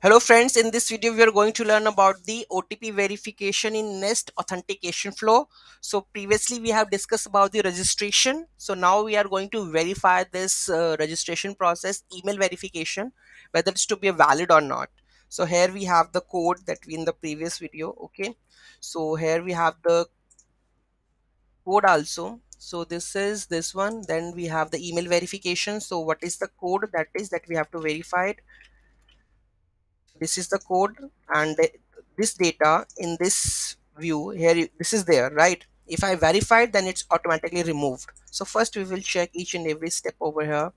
Hello friends, in this video we are going to learn about the OTP verification in Nest authentication flow. So previously we have discussed about the registration. So now we are going to verify this registration process, email verification, whether it's to be valid or not. So here we have the code that we in the previous video. Okay, so here we have the code also. So this is this one. Then we have the email verification. So what is the code that we have to verify it? This is the code, and this data in this view here, this is there, right? If I verify it, then it's automatically removed. So first we will check each and every step over here.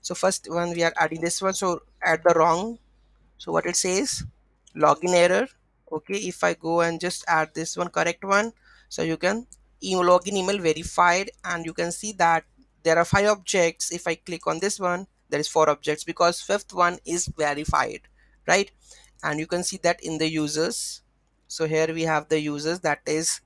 So first one, we are adding this one. So add the wrong. So what it says, login error. Okay, if I go and just add this one, correct one. So you can login email verified, and you can see that there are 5 objects. If I click on this one, there is 4 objects because 5th one is verified, right? And you can see that in the users. So here we have the users, that is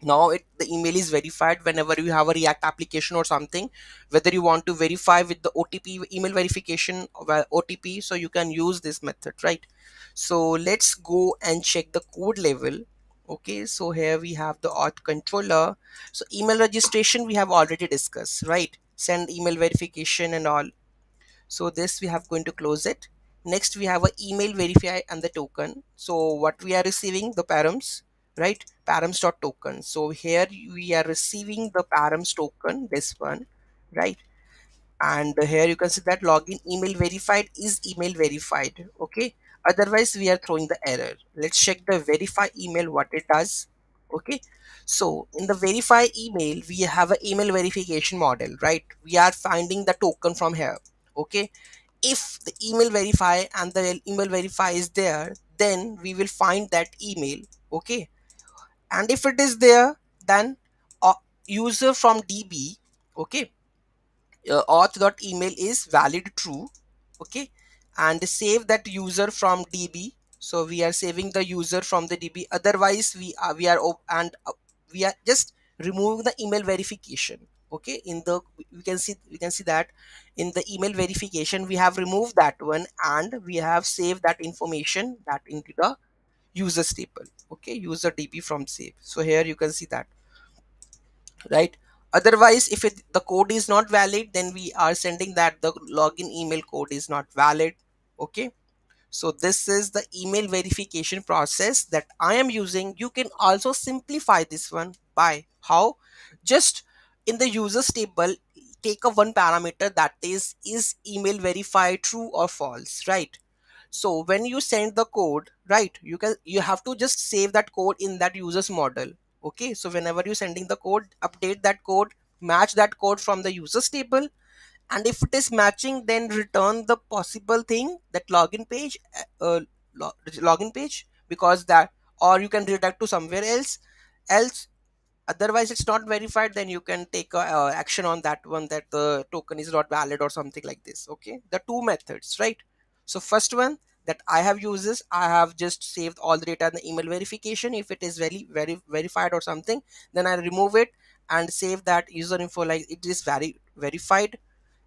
now the email is verified. Whenever you have a React application or something, whether you want to verify with the OTP email verification or OTP, so you can use this method, right? So let's go and check the code level. Okay, so here we have the auth controller. So email registration we have already discussed, right? Send email verification and all. So this we have going to close it. Next we have a email verify and the token. So what we are receiving, the params, right? Params.token. So here we are receiving the params token, this one, right? And here you can see that login email verified is email verified. Okay, otherwise we are throwing the error. Let's check the verify email, what it does. Okay, so in the verify email we have an email verification model, right? We are finding the token from here. Okay, if the email verify and the email verify is there, then we will find that email. Okay, and if it is there, then user from DB, okay, auth.email is valid true. Okay, and save that user from DB. So we are saving the user from the DB, otherwise we are just removing the email verification. Okay, in the we can see that in the email verification we have removed that one, and we have saved that information that into the user staple. Okay, user DB from save. So here you can see that, right? Otherwise if the code is not valid, then we are sending that the login email code is not valid. Okay, so this is the email verification process that I am using. You can also simplify this one by how, just in the users table, take a one parameter, that is email verified true or false, right? So when you send the code, right, you have to just save that code in that users model. Okay, so whenever you're sending the code, update that code, match that code from the users table, and if it is matching, then return the possible thing, that login page, because that, or you can redirect to somewhere else. Otherwise it's not verified, then you can take a action on that one, that the token is not valid or something like this. Okay, the two methods, right? So first one that I have used is, I have just saved all the data in the email verification. If it is verified or something, then I remove it and save that user info like it is verified.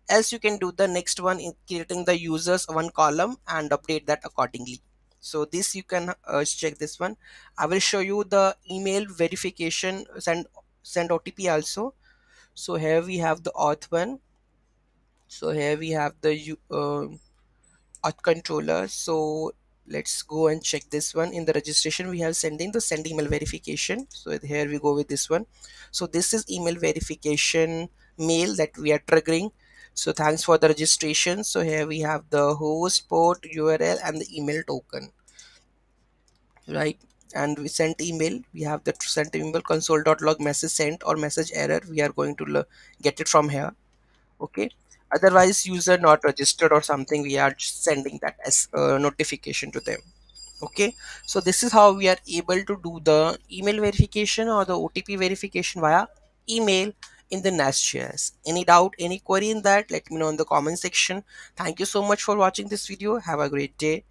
Else you can do the next one in creating the users one column and update that accordingly. So this you can check this one. I will show you the email verification send OTP also. So here we have the auth one. So here we have the auth controller. So let's go and check this one. In the registration we have sending the send email verification. So here we go with this one. So this is email verification mail that we are triggering. So thanks for the registration. So here we have the host, port, URL and the email token, right? And we sent email, we have the sent email console.log message sent or message error. We are going to get it from here. Okay, otherwise user not registered or something, we are sending that as a notification to them. Okay, so this is how we are able to do the email verification or the OTP verification via email in the NestJS. Any doubt, any query in that, let me know in the comment section. Thank you so much for watching this video. Have a great day.